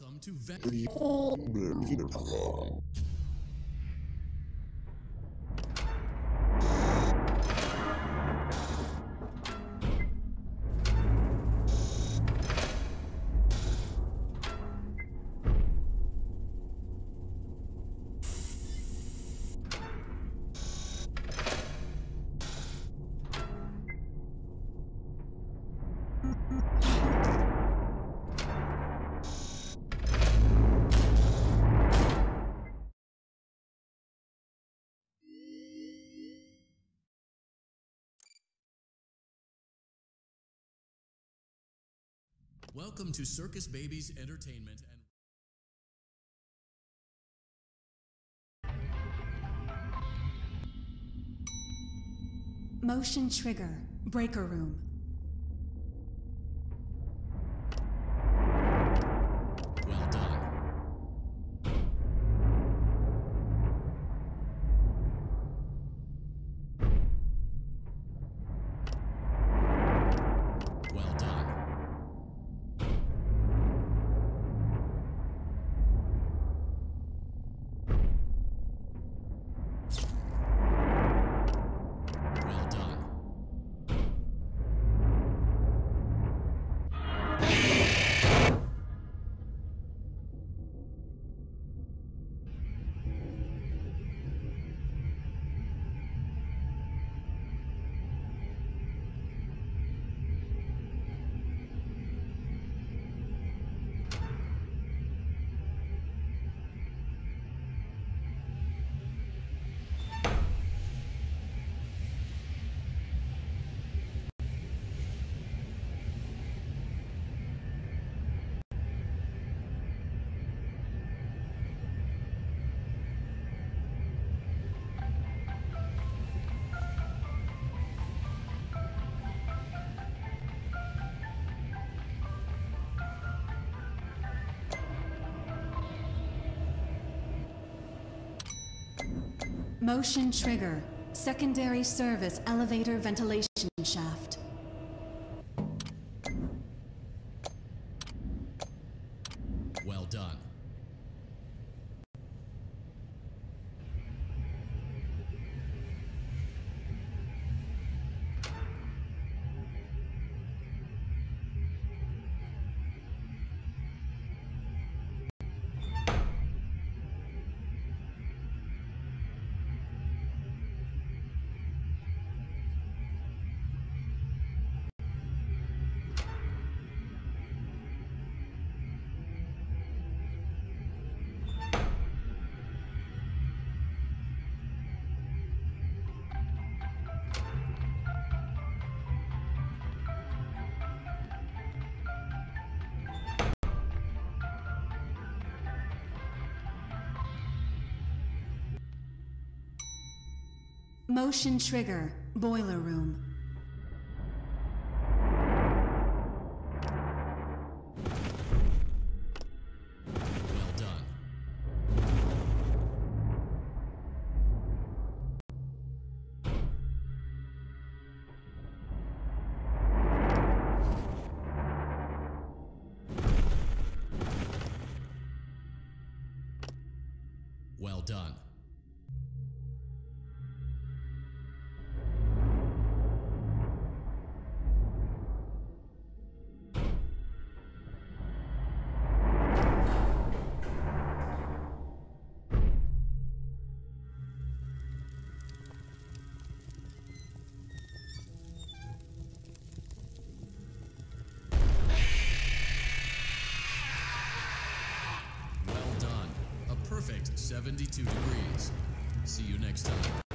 Welcome to Welcome to Circus Babies Entertainment and Motion Trigger, Breaker Room. Well done. Well done. Motion Trigger, Secondary Service Elevator Ventilation Shaft. Well done. Motion Trigger, Boiler Room. Well done. Perfect 72 degrees. See you next time.